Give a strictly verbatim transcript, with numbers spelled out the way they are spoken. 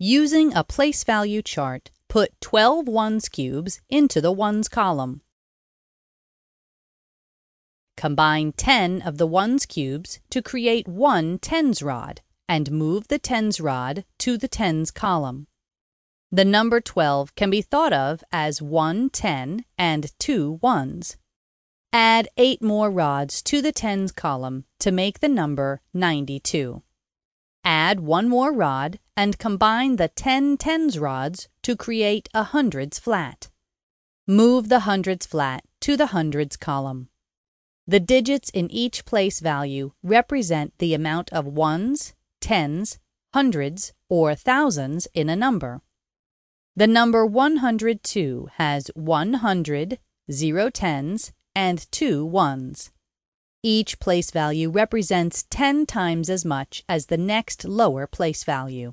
Using a place value chart, put twelve ones cubes into the ones column. Combine ten of the ones cubes to create one tens rod and move the tens rod to the tens column. The number twelve can be thought of as one ten and two ones. Add eight more rods to the tens column to make the number ninety-two. Add one more rod and combine the ten tens rods to create a hundreds flat. Move the hundreds flat to the hundreds column. The digits in each place value represent the amount of ones, tens, hundreds, or thousands in a number. The number one hundred two has one hundred, zero tens, and two ones. Each place value represents ten times as much as the next lower place value.